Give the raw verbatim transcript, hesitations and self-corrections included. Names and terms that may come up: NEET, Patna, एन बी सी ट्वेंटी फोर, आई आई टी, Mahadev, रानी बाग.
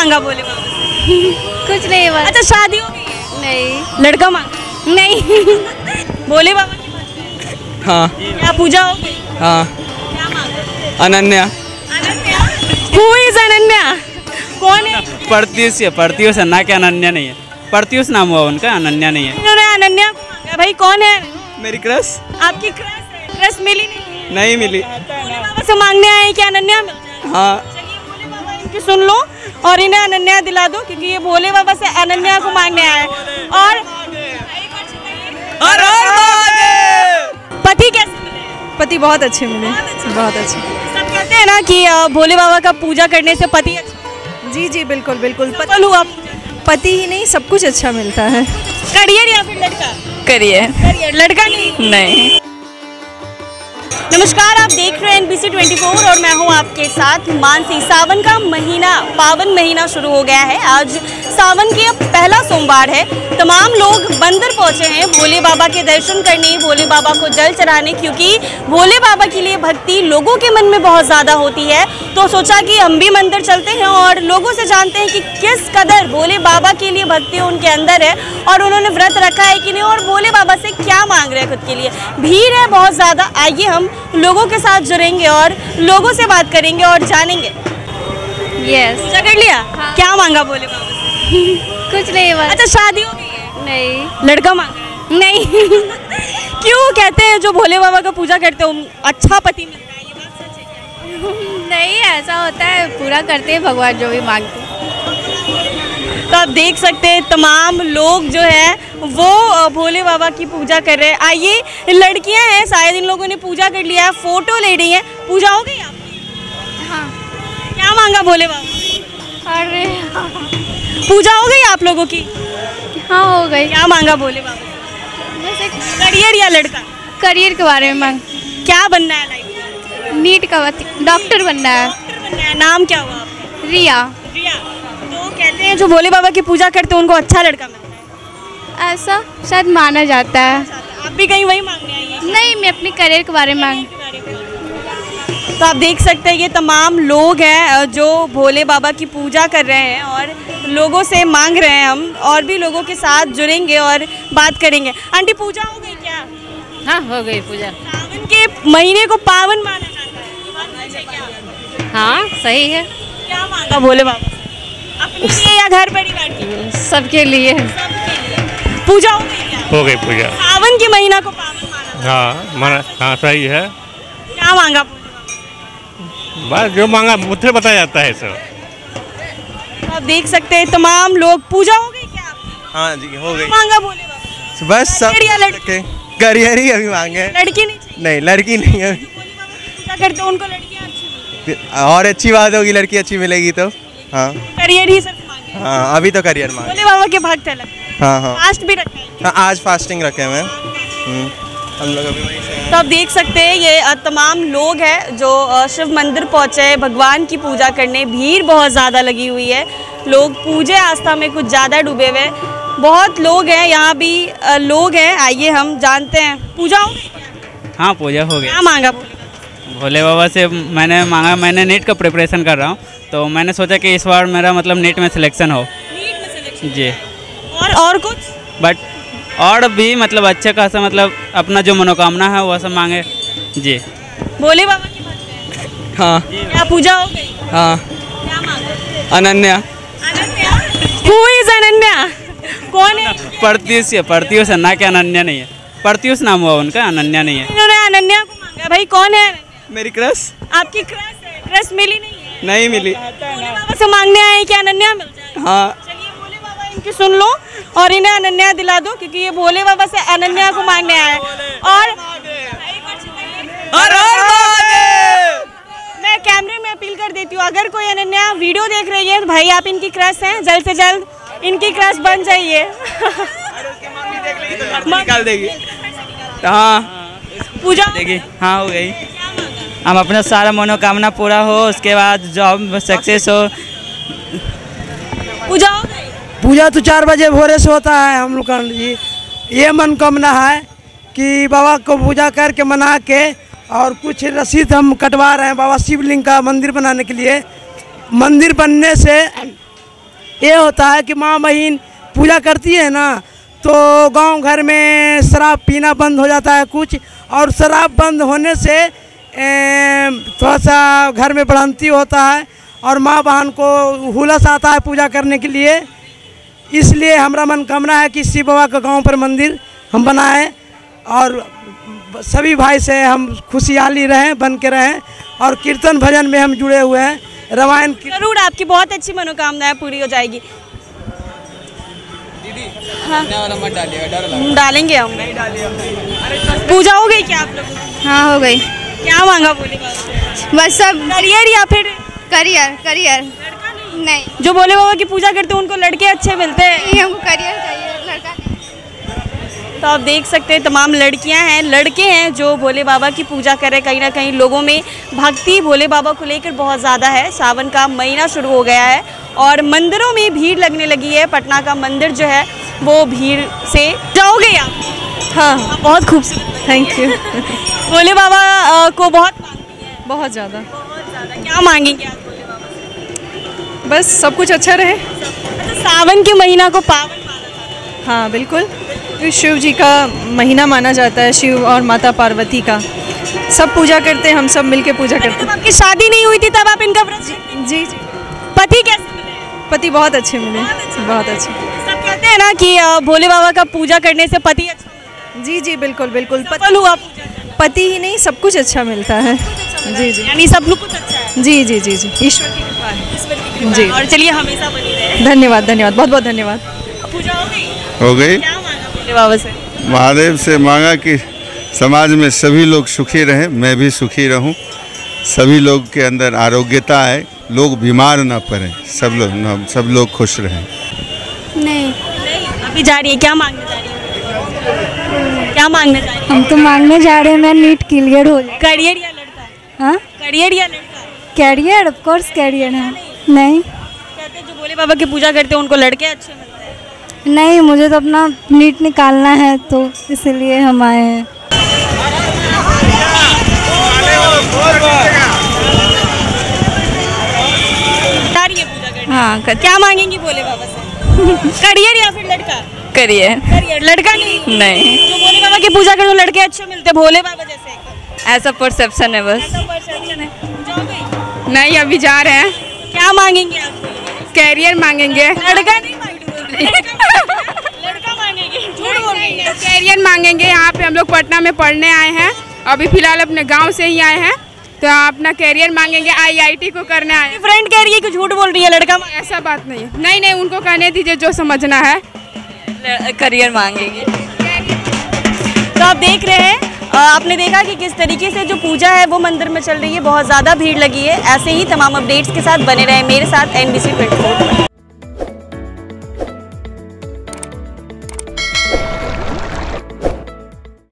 मांगा बोले बाबा? कुछ नहीं बात। अच्छा शादी हो गई है? नहीं। लड़का मांगा? नहीं। बोले बाबा की बात? हाँ। क्या पूजा हो गई? हाँ। क्या मांगा? अनन्या। अनन्या? Who is Ananya? कौन है? परत्यूष है, परत्यूष है ना, क्या अनन्या नहीं है, परत्यूष नाम हुआ उनका, अनन्या नहीं है। इन्होंने अनन्या को मांगा। भाई कौन है? मेरी क्रश। आपकी क्रश है? क्रश मिली नहीं? नहीं मिली। भोले बाबा से मांगने आए क्या अनन्या? हाँ। कि सुन लो और इन्हें अनन्या दिला दो क्योंकि ये भोले बाबा से अनन्या को मांगने आए। और पति कैसे मिले? पति बहुत अच्छे मिले, बहुत अच्छे। सब कहते हैं ना कि भोले बाबा का पूजा करने से पति अच्छा। जी जी बिल्कुल बिल्कुल। पति हुआ, पति ही नहीं सब कुछ अच्छा मिलता है। करियर या फिर लड़का? करियर। करियर, लड़का नहीं? नहीं। नमस्कार, आप देख रहे हैं एन बी सी ट्वेंटी फोर और मैं हूं आपके साथ मानसी। सावन का महीना, पावन महीना शुरू हो गया है। आज सावन के अब पहला सोमवार है। तमाम लोग बंदर पहुंचे हैं भोले बाबा के दर्शन करने, भोले बाबा को जल चढ़ाने, क्योंकि भोले बाबा के लिए भक्ति लोगों के मन में बहुत ज़्यादा होती है। तो सोचा कि हम भी मंदिर चलते हैं और लोगों से जानते हैं कि किस कदर भोले बाबा के लिए भक्ति उनके अंदर है और उन्होंने व्रत रखा है कि नहीं, और भोले बाबा से क्या मांग रहे हैं खुद के लिए। भीड़ है बहुत ज़्यादा, आइए हम लोगों के साथ जुड़ेंगे और लोगों से बात करेंगे और जानेंगे। Yes yes. कर लिया? हाँ। क्या मांगा भोले बाबा? कुछ नहीं बात। अच्छा शादी हो गई है? नहीं। लड़का मांगा? नहीं। क्यों? कहते हैं जो भोले बाबा का पूजा करते हो अच्छा पति मिलता है, ये बात सच है क्या? नहीं, ऐसा होता है, पूरा करते हैं भगवान जो भी मांगते। तो आप देख सकते हैं तमाम लोग जो है वो भोले बाबा की पूजा कर रहे हैं। आइए, लड़कियां हैं, शायद इन लोगों ने पूजा कर लिया है, फोटो ले रही हैं। पूजा हो गई आपकी? हाँ। क्या मांगा भोले बाबा? अरे हाँ। पूजा हो गई आप लोगों की? हाँ हो गई। क्या मांगा भोले बाबा? वैसे करियर या लड़का? करियर के बारे में मांग। क्या बनना है लाइफ में? नीट का डॉक्टर बनना है। डॉक्टर बनना है। नाम क्या हुआ आपका? रिया। रिया। तो कहते हैं जो भोले बाबा की पूजा करते हैं उनको अच्छा लड़का मिलता है, ऐसा शायद माना जाता है। आप भी कहीं वही मांगने आई हैं? नहीं, मैं अपने करियर के बारे में मांग। तो आप देख सकते हैं ये तमाम लोग हैं जो भोले बाबा की पूजा कर रहे हैं और लोगों से मांग रहे हैं। हम और भी लोगों के साथ जुड़ेंगे और बात करेंगे। आंटी पूजा हो गई क्या? हाँ हो गई पूजा। सावन के महीने को पावन माना जाता है। हाँ सही है। क्या मांगा भोले बाबा? अपने लिए या घर परिवार के? सबके लिए। पूजा हो गई? हो गई पूजा। सावन के महीना को पावन माना? हाँ माना। हाँ सही है। क्या मांगा भोले बाबा? बस जो मांगा मुझे बताया जाता है सब। आप देख सकते हैं तमाम लोग। पूजा हो गई क्या आपकी? हाँ जी हो गई। मांगा भोले बाबा? बस सब करियर ही अभी मांगे। लड़की नहीं चाहिए? नहीं लड़की नहीं है। पूजा करते उनको लड़कियाँ अच्छी और अच्छी बात होगी, लड़की अच्छी मिलेगी तो। हाँ करियर ही सब मांगे। हाँ अभी तो करियर मांगे। भोले बाबा के भक्त है। हाँ हाँ फास्ट भी रखे हैं। हाँ आज फास्टिंग रखे हुए हैं हम लोग अभी वहीं से। तो आप देख सकते हैं ये तमाम लोग हैं जो शिव मंदिर पहुँचे हैं भगवान की पूजा करने। भीड़ बहुत ज़्यादा लगी हुई है, लोग पूजे आस्था में कुछ ज़्यादा डूबे हुए हैं। बहुत लोग हैं, यहाँ भी लोग हैं। आइए हम जानते हैं। पूजा हो गई? हाँ पूजा हो गई। क्या मांगा भोले बाबा से? मैंने मांगा, मैंने नीट का प्रिपरेशन कर रहा हूँ तो मैंने सोचा कि इस बार मेरा मतलब नीट में सिलेक्शन हो। जी और और कुछ बट और भी मतलब अच्छा खासा मतलब अपना जो मनोकामना है वह सब मांगे। जी भोले बाबा की बात? हाँ। क्या पूजा हो गई? हाँ। क्या मांगा? अनन्या। अनन्या? Who is Ananya? कौन है? परत्यूष है, परत्यूष है ना, क्या अनन्या नहीं है, परत्यूष नाम हुआ उनका, अनन्या नहीं है। इन्होंने अनन्या को मांगा। भाई कौन है? मेरी क्रश। आपकी क्रश है? क्रश मिली नहीं है? नहीं मिली। भोले बाबा से मांगने आए क्या अनन्या मिल जाए? हाँ कि सुन लो और इन्हें अनन्या दिला दो क्योंकि ये भोले बाबा से अनन्या को मांगने आए। और मैं कैमरे में अपील कर देती हूँ, अगर कोई अनन्या वीडियो देख रही है भाई आप इनकी क्रश हैं, जल्द से जल्द इनकी क्रश बन जाइए। निकाल देगी। हाँ पूजा देखिए। हाँ हो गई। हम अपना सारा मनोकामना पूरा हो, उसके बाद जॉब सक्सेस हो। पूजा पूजा तो चार बजे भोरे से होता है हम लोग का जी। ये मनोकामना है कि बाबा को पूजा करके मना के और कुछ रसीद हम कटवा रहे हैं बाबा शिवलिंग का मंदिर बनाने के लिए। मंदिर बनने से ये होता है कि माँ बहन पूजा करती है ना तो गांव घर में शराब पीना बंद हो जाता है कुछ, और शराब बंद होने से थोड़ा सा घर में बढ़ंती होता है और माँ बहन को हुलस आता है पूजा करने के लिए। इसलिए हमारा मनोकामना है कि शिव बाबा का गांव पर मंदिर हम बनाएं और सभी भाई से हम खुशहाली रहें, बन के रहें और कीर्तन भजन में हम जुड़े हुए हैं। रामायण जरूर आपकी बहुत अच्छी मनोकामनाएं पूरी हो जाएगी दीदी। हाँ वाला मत डालिएगा, डर लग रहा है। डालेंगे हम नहीं डालिएगा। पूजा हो गई क्या आप लोगों की? हाँ हो गई। क्या मांगा बोली बाबा? बस सब करियर या फिर करियर करियर लड़का नहीं, नहीं। जो बोले बाबा की पूजा करते उनको लड़के अच्छे मिलते हैं, हमको करियर चाहिए लड़का नहीं। तो आप देख सकते हैं तमाम लड़कियां हैं लड़के हैं जो भोले बाबा की पूजा करें। कहीं ना कहीं लोगों में भक्ति भोले बाबा को लेकर बहुत ज़्यादा है। सावन का महीना शुरू हो गया है और मंदिरों में भीड़ लगने लगी है। पटना का मंदिर जो है वो भीड़ से जाओगे आप? हाँ बहुत खूबसूरत, थैंक यू। भोले बाबा को बहुत मांगती है, बहुत ज़्यादा। क्या मांगेंगे आप भोले बाबा? बस सब कुछ अच्छा रहे। अच्छा, सावन के महीना को पावन माना जाता है। हाँ बिल्कुल, तो शिव जी का महीना माना जाता है, शिव और माता पार्वती का। सब पूजा करते हैं, हम सब मिलके पूजा करते हैं। आपकी शादी नहीं हुई थी तब आप इनका व्रत? जी जी। पति कैसे मिले? पति बहुत अच्छे मिले, बहुत अच्छे। सब कहते हैं ना कि भोले बाबा का पूजा करने से पति अच्छा। जी जी बिल्कुल बिल्कुल। पति ही नहीं सब कुछ अच्छा मिलता है। जी जी यानी सब कुछ अच्छा है। जी जी जी जी ईश्वर की कृपा है, ईश्वर की कृपा जी। और चलिए हमेशा बनी रहे। धन्यवाद धन्यवाद, बहुत बहुत धन्यवाद। पूजा हो गई? हो गई। क्या मांगा भोले बाबा से? महादेव से मांगा कि समाज में सभी लोग सुखी रहें, मैं भी सुखी रहूं, सभी लोग के अंदर आरोग्यता है, लोग बीमार ना पड़ें, सब लोग ना सब लोग खुश रहें। नहीं अभी जा रही है। क्या मांगने जा रही है? क्या मांगने जा रही है? हम तो मांगने जा रहे हैं मैं नीट क्लियर हो जाए। करियर या हाँ करियर या लड़का? करियर ऑफ कोर्स करियर है। नहीं, नहीं। कहते हैं जो भोले बाबा की पूजा करते हैं उनको लड़के अच्छे मिलते हैं। नहीं मुझे तो अपना नीट निकालना है तो इसलिए हम आए हैं। हाँ क्या मांगेंगी भोले बाबा से? करियर या फिर लड़का? करियर। करियर लड़का नहीं? नहीं। जो भोले बाबा की पूजा करो लड़के अच्छे मिलते भोले बाबा जैसे, ऐसा परसेप्शन है बस। परसेप्शन है। जाओगे? नहीं अभी जा रहे हैं। क्या मांगेंगे आप? कैरियर मांगेंगे। लड़का नहीं मांगेंगे। लड़का मांगेंगे। झूठ बोलेंगे। कैरियर मांगेंगे। यहाँ पे हम लोग पटना में पढ़ने आए हैं, अभी फिलहाल अपने गांव से ही आए हैं तो अपना कैरियर मांगेंगे। आई आई टी को करने आए। फ्रेंड कह रही है कि झूठ बोल रही है लड़का। ऐसा बात नहीं है, नहीं नहीं उनको कहने दीजिए जो समझना है। करियर मांगेंगे। तो आप देख रहे हैं आपने देखा कि किस तरीके से जो पूजा है वो मंदिर में चल रही है, बहुत ज़्यादा भीड़ लगी है। ऐसे ही तमाम अपडेट्स के साथ बने रहे मेरे साथ एन बी सी ट्वेंटी फोर।